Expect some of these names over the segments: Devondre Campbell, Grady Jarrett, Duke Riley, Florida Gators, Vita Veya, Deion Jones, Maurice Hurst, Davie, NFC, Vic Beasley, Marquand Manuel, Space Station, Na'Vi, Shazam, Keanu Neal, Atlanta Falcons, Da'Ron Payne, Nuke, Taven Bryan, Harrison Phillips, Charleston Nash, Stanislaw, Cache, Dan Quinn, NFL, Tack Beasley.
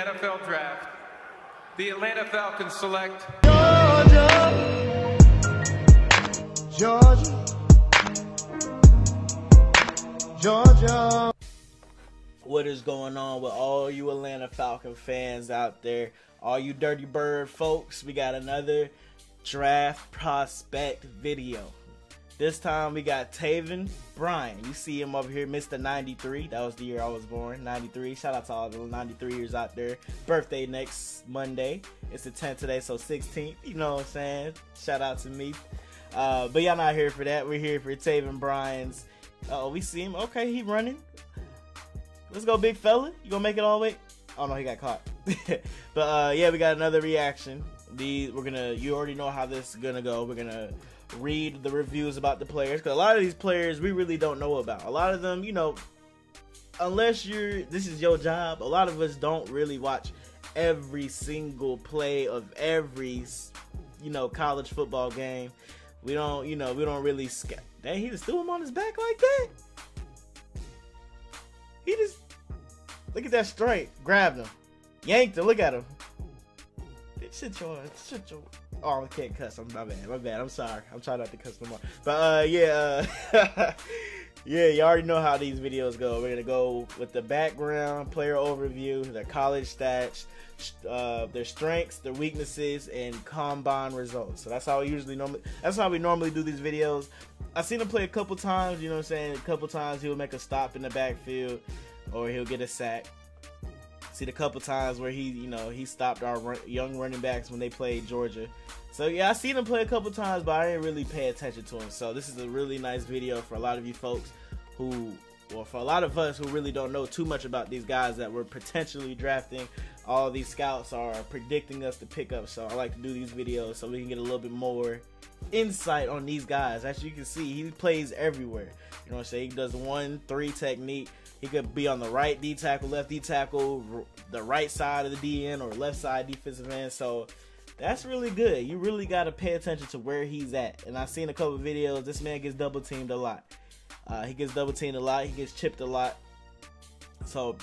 NFL Draft, the Atlanta Falcons select Georgia. What is going on with all you Atlanta Falcon fans out there? All you Dirty Bird folks, we got another draft prospect video. This time we got Taven Bryan. You see him over here, Mr. 93. That was the year I was born, 93. Shout out to all the 93ers out there. Birthday next Monday. It's the 10th today, so 16th. You know what I'm saying? Shout out to me. But y'all not here for that. We're here for Taven Bryan's. Uh-oh, we see him. Okay, he running. Let's go, big fella. You gonna make it all the way? Oh no, he got caught. But yeah, we got another reaction. You already know how this is gonna go. We're gonna read the reviews about the players, because a lot of these players we really don't know about. A lot of them, you know, unless this is your job, a lot of us don't really watch every single play of every, you know, college football game. We don't, you know, we don't really scout. Dang, he just threw him on his back like that. He just, look at that strike, grabbed him, yanked him. Look at him. Shit, your. Oh, I can't cuss. My bad. I'm sorry. I'm trying not to cuss no more. But yeah, yeah. You already know how these videos go. We're gonna go with the background, player overview, their college stats, their strengths, their weaknesses, and combine results. So that's how we normally do these videos. I've seen him play a couple times. You know what I'm saying? A couple times he'll make a stop in the backfield, or he'll get a sack. See the couple times where he, you know, he stopped our young running backs when they played Georgia. So yeah, I seen him play a couple times, but I didn't really pay attention to him. So this is a really nice video for a lot of you folks who, well, for a lot of us who really don't know too much about these guys that we're potentially drafting. All these scouts are predicting us to pick up. So I like to do these videos so we can get a little bit more insight on these guys. As you can see, he plays everywhere. You know what I'm saying? He does the 1-3 technique. He could be on the right D tackle, left D tackle, the right side of the DN, or left side defensive end. So that's really good. You really got to pay attention to where he's at. And I've seen a couple of videos. This man gets double teamed a lot. He gets double teamed a lot. He gets chipped a lot. So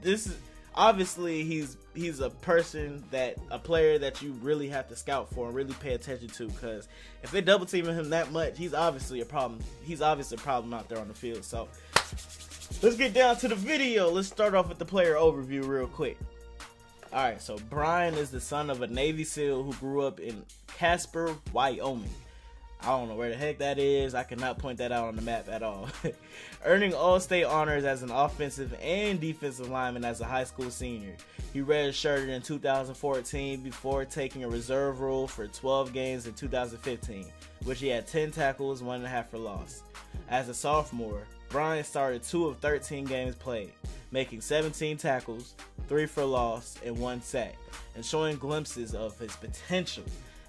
this is obviously he's a person that you really have to scout for and really pay attention to, because if they double teaming him that much, he's obviously a problem. He's obviously a problem out there on the field. So let's get down to the video. Let's start off with the player overview real quick. Alright, so Bryan is the son of a Navy SEAL who grew up in Casper, Wyoming. I don't know where the heck that is. I cannot point that out on the map at all. Earning All-State honors as an offensive and defensive lineman as a high school senior. He redshirted in 2014 before taking a reserve role for 12 games in 2015, which he had 10 tackles, 1.5 for loss. As a sophomore, Bryan started 2 of 13 games played, making 17 tackles, 3 for loss, and 1 sack, and showing glimpses of his potential.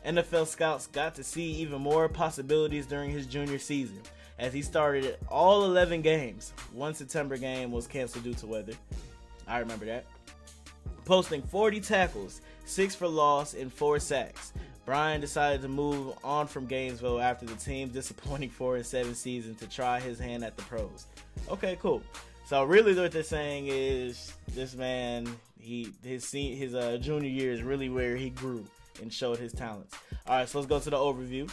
NFL scouts got to see even more possibilities during his junior season, as he started all 11 games. One September game was canceled due to weather. I remember that. Posting 40 tackles, 6 for loss, and 4 sacks. Bryan decided to move on from Gainesville after the team's disappointing 4-7 season to try his hand at the pros. Okay, cool. So really what they're saying is this man, his junior year is really where he grew and showed his talents. Alright, so let's go to the overview.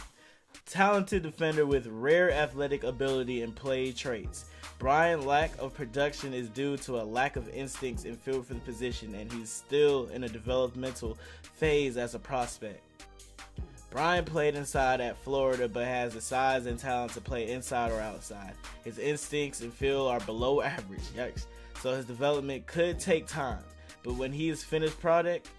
Talented defender with rare athletic ability and play traits. Bryan's lack of production is due to a lack of instincts in field for the position, and he's still in a developmental phase as a prospect. Bryan played inside at Florida, but has the size and talent to play inside or outside. His instincts and feel are below average, yikes. So his development could take time, but when he is finished product,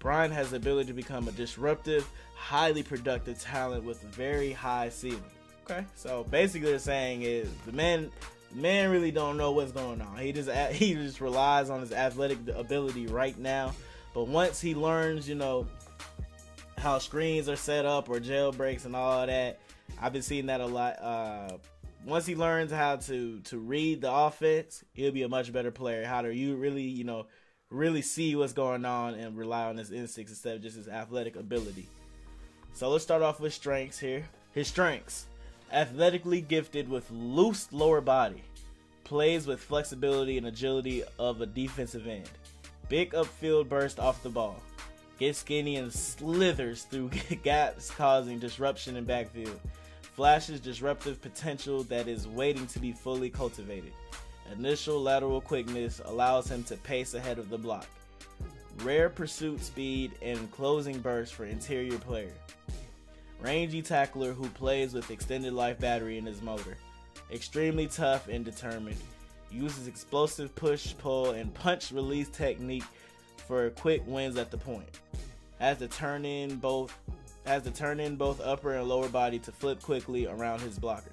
Bryan has the ability to become a disruptive, highly productive talent with a very high ceiling. Okay, so basically they're saying is the man really don't know what's going on. He just relies on his athletic ability right now, but once he learns, you know, how screens are set up or jailbreaks and all that. I've been seeing that a lot. Once he learns how to read the offense, he'll be a much better player. How do you really, you know, really see what's going on and rely on his instincts instead of just his athletic ability. So let's start off with strengths here. His strengths. Athletically gifted with loose lower body. Plays with flexibility and agility of a defensive end. Big upfield burst off the ball. Gets skinny and slithers through gaps, causing disruption in backfield. Flashes disruptive potential that is waiting to be fully cultivated. Initial lateral quickness allows him to pace ahead of the block. Rare pursuit speed and closing burst for interior player. Rangy tackler who plays with extended life battery in his motor. Extremely tough and determined. Uses explosive push, pull, and punch release technique for quick wins at the point. Has to turn in both upper and lower body to flip quickly around his blocker.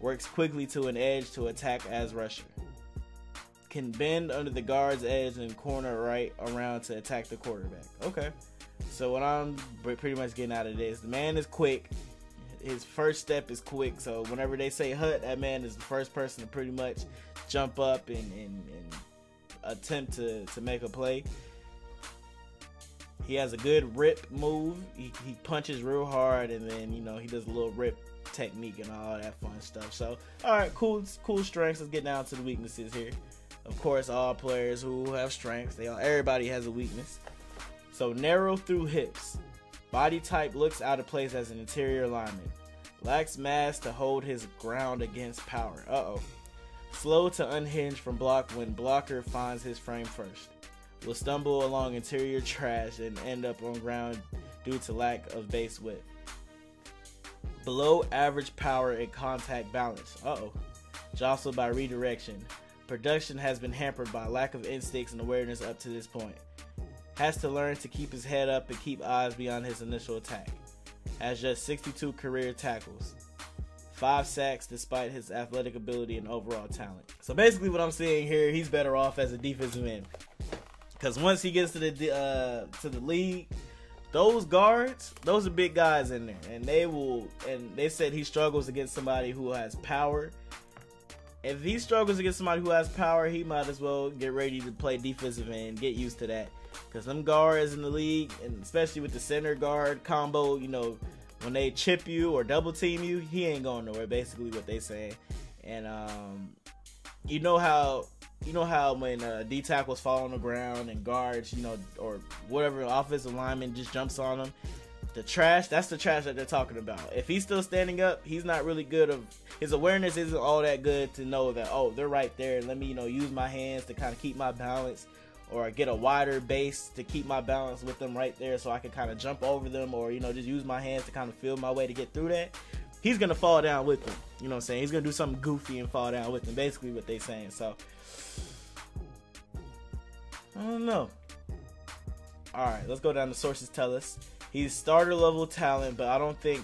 Works quickly to an edge to attack as rusher. Can bend under the guard's edge and corner right around to attack the quarterback. Okay. So what I'm pretty much getting out of this, the man is quick. His first step is quick. So whenever they say hut, that man is the first person to pretty much jump up and attempt to make a play. He has a good rip move. He punches real hard, and then, you know, he does a little rip technique and all that fun stuff. So, all right, cool strengths. Let's get down to the weaknesses here. Of course, all players who have strengths, everybody has a weakness. So, narrow through hips. Body type looks out of place as an interior lineman. Lacks mass to hold his ground against power. Uh-oh. Slow to unhinge from block when blocker finds his frame first. Will stumble along interior trash and end up on ground due to lack of base width. Below average power and contact balance. Uh-oh. Jostled by redirection. Production has been hampered by lack of instincts and awareness up to this point. Has to learn to keep his head up and keep eyes beyond his initial attack. Has just 62 career tackles. 5 sacks despite his athletic ability and overall talent. So basically what I'm seeing here, he's better off as a defensive end. Because once he gets to the league, those guards, those are big guys in there. And they said he struggles against somebody who has power. If he struggles against somebody who has power, he might as well get ready to play defensive end, get used to that. Because them guards in the league, and especially with the center guard combo, you know, when they chip you or double team you, he ain't going nowhere, basically what they saying. And you know how when D tackles fall on the ground and guards, you know, or whatever offensive lineman just jumps on them, the trash, that's the trash that they're talking about. If he's still standing up, he's not really good of his awareness isn't all that good to know that, oh, they're right there, let me, you know, use my hands to kind of keep my balance, or get a wider base to keep my balance with them right there so I can kind of jump over them, or, you know, just use my hands to kind of feel my way to get through that. He's going to fall down with them. You know what I'm saying? He's going to do something goofy and fall down with them, basically what they saying. So, I don't know. All right, let's go down to sources tell us. He's starter level talent, but I don't think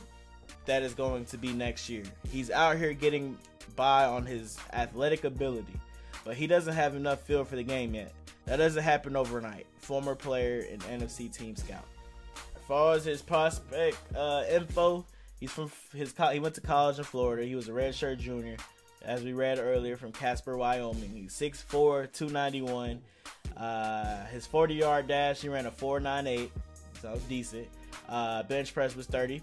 that is going to be next year. He's out here getting by on his athletic ability, but he doesn't have enough feel for the game yet. That doesn't happen overnight. Former player and NFC team scout. As far as his prospect info, he went to college in Florida. He was a redshirt junior, as we read earlier, from Casper, Wyoming. He's 6'4", 291. His 40-yard dash, he ran a 4.98, so decent. Bench press was 30,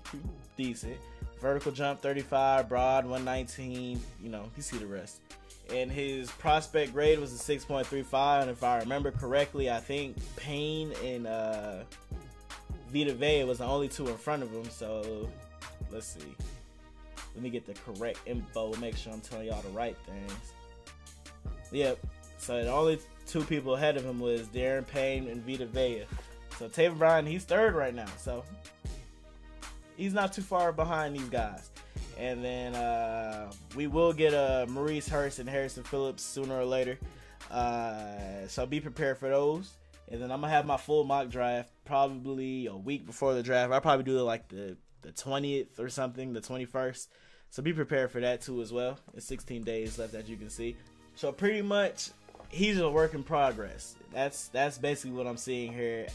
decent. Vertical jump 35, broad 119. You know, you see the rest. And his prospect grade was a 6.35, and if I remember correctly, I think Payne and Vita Veya was the only two in front of him. So let's see. Let me get the correct info. Make sure I'm telling y'all the right things. Yep. So the only two people ahead of him was Da'Ron Payne and Vita Veya. So Taven Bryan, he's third right now. So he's not too far behind these guys. And then we will get Maurice Hurst and Harrison Phillips sooner or later. So be prepared for those. And then I'm going to have my full mock draft probably a week before the draft. I'll probably do it like the 20th or something, the 21st. So be prepared for that too as well. There's 16 days left, as you can see. So pretty much he's a work in progress. That's basically what I'm seeing here.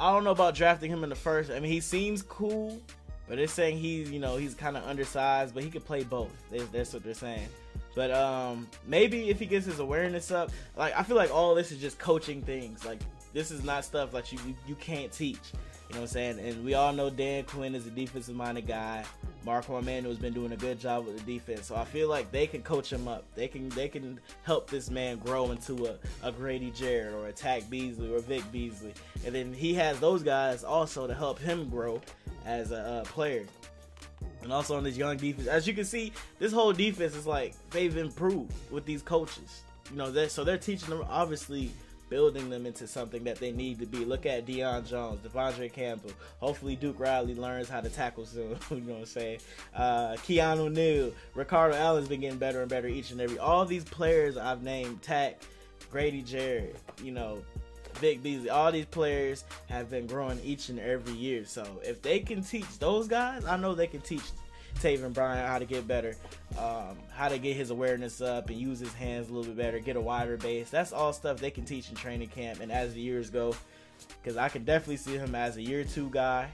I don't know about drafting him in the first. I mean, he seems cool. But they're saying he's, you know, he's kind of undersized, but he could play both. That's what they're saying. But maybe if he gets his awareness up, like, I feel like all this is just coaching things. Like, this is not stuff like you can't teach. You know what I'm saying? And we all know Dan Quinn is a defensive-minded guy. Marquand Manuel has been doing a good job with the defense. So I feel like they can coach him up. They can help this man grow into a Grady Jarrett or a Tack Beasley or Vic Beasley. And then he has those guys also to help him grow as a player. And also on this young defense, as you can see, this whole defense is like they've improved with these coaches. You know, they're teaching them, obviously building them into something that they need to be. Look at Deion Jones, Devondre Campbell. Hopefully Duke Riley learns how to tackle soon. You know what I'm saying? Keanu Neal, Ricardo Allen's been getting better and better each and every. All these players I've named, Tack, Grady Jarrett, you know, Vic Beasley, all these players have been growing each and every year. So if they can teach those guys, I know they can teach Taven Bryan how to get better, how to get his awareness up and use his hands a little bit better, get a wider base. That's all stuff they can teach in training camp and as the years go, because I can definitely see him as a year 2 guy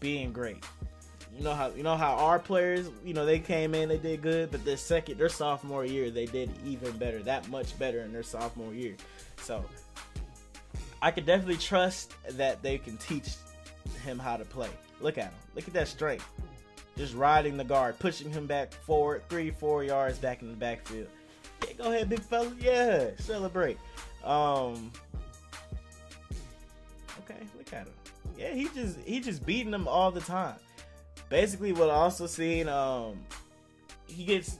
being great. You know how our players, you know, they came in, they did good, but their sophomore year, they did even better, that much better in their sophomore year. So I could definitely trust that they can teach him how to play. Look at him. Look at that strength. Just riding the guard, pushing him back forward, 3-4 yards back in the backfield. Yeah, go ahead, big fella. Yeah, celebrate. Okay, look at him. Yeah, he just beating them all the time. Basically, what I also seen, he gets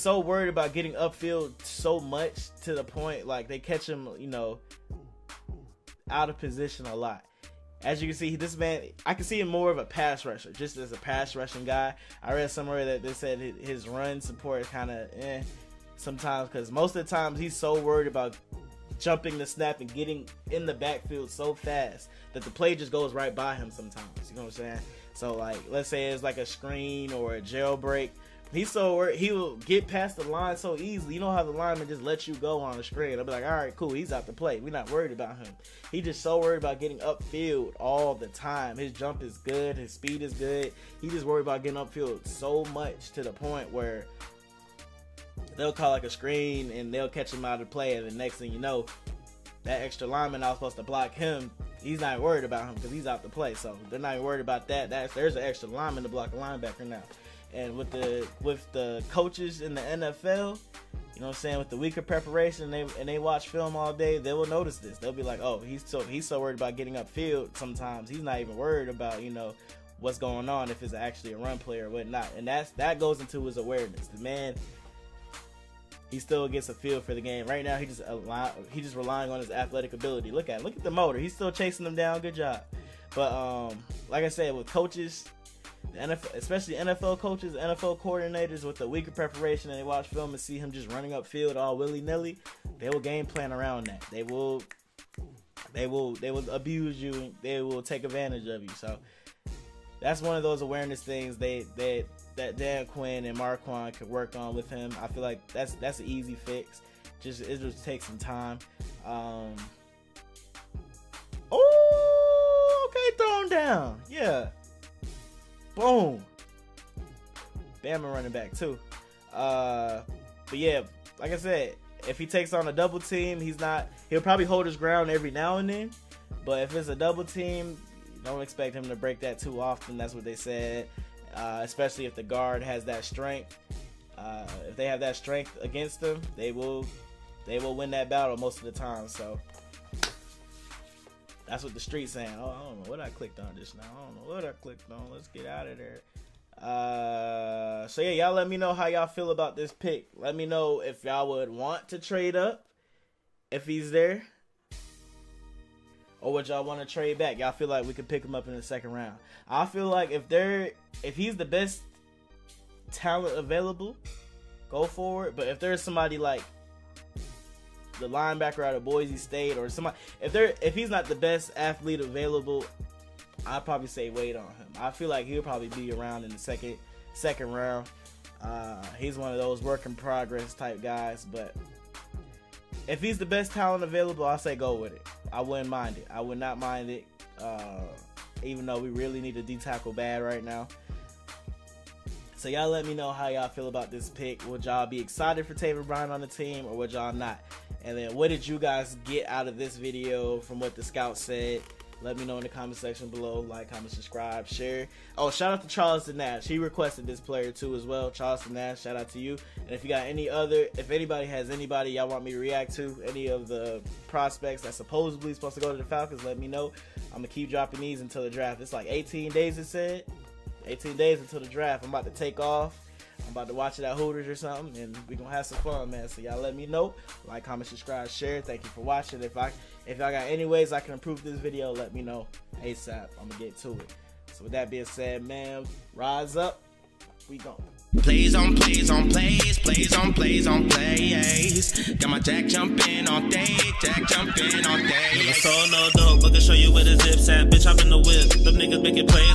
so worried about getting upfield so much to the point like they catch him, you know, out of position a lot. As you can see, this man, I can see him more of a pass rusher, just as a pass rushing guy. I read somewhere that they said his run support is kind of sometimes, because most of the times he's so worried about jumping the snap and getting in the backfield so fast that the play just goes right by him sometimes. You know what I'm saying? So, like, let's say it's like a screen or a jailbreak. He's so worried, he will get past the line so easily. You know how the lineman just lets you go on the screen. I'll be like, all right, cool, he's out to play. We're not worried about him. He just so worried about getting upfield all the time. His jump is good. His speed is good. He just worried about getting upfield so much to the point where they'll call like a screen and they'll catch him out of play. And the next thing you know, that extra lineman I was supposed to block him, he's not worried about him because he's out to play. So they're not even worried about that. There's an extra lineman to block a linebacker now. And with the coaches in the NFL, you know what I'm saying, with the week of preparation, and they watch film all day, they will notice this. They'll be like, oh, he's so worried about getting upfield sometimes. He's not even worried about, you know, what's going on, if it's actually a run play or whatnot. And that goes into his awareness. The man, he still gets a feel for the game. Right now, he just relying on his athletic ability. Look at the motor. He's still chasing them down. Good job. But like I said, with coaches, the NFL, especially NFL coaches, NFL coordinators, with the week of preparation and they watch film and see him just running up field all willy-nilly, they will game plan around that. They will abuse you, and they will take advantage of you. So that's one of those awareness things that Dan Quinn and Marquand could work on with him. I feel like that's an easy fix. It just takes some time. Okay, thrown down. Yeah. Boom. Bama running back too. But yeah, like I said, if he takes on a double team, he'll probably hold his ground every now and then. But if it's a double team, don't expect him to break that too often. That's what they said. Especially if the guard has that strength. If they have that strength against them, they will win that battle most of the time. So that's what the street's saying. Oh, I don't know what I clicked on just now. I don't know what I clicked on. Let's get out of there. So, yeah, y'all let me know how y'all feel about this pick. Let me know if y'all would want to trade up if he's there. Or would y'all want to trade back? Y'all feel like we could pick him up in the second round. I feel like if he's the best talent available, go for it. But if there's somebody like the linebacker out of Boise State or somebody, if he's not the best athlete available, I'd probably say wait on him. I feel like he'll probably be around in the second round. He's one of those work in progress type guys, but if he's the best talent available, I'll say go with it. I wouldn't mind it. I would not mind it, even though we really need a D-tackle bad right now. So y'all let me know how y'all feel about this pick. Would y'all be excited for Taven Bryan on the team, or would y'all not? And then what did you guys get out of this video from what the scouts said? Let me know in the comment section below. Like, comment, subscribe, share. Oh, shout out to Charleston Nash. He requested this player too as well. Charleston Nash, shout out to you. And if you got any other, if anybody has anybody y'all want me to react to, any of the prospects that supposedly supposed to go to the Falcons, let me know. I'm going to keep dropping these until the draft. It's like 18 days, it said. 18 days until the draft. I'm about to take off. I'm about to watch it at Hooters or something, and we're gonna have some fun, man. So y'all let me know. Like, comment, subscribe, share. Thank you for watching. If y'all got any ways I can improve this video, let me know ASAP. I'm gonna get to it. So with that being said, man, rise up. We gone. Plays on plays on plays, plays on plays on plays. Got my jack jumping all day, jack jumping all day. Never saw no dog, but I can show you where the zips at. Bitch, hop in the whip. Them niggas making plays.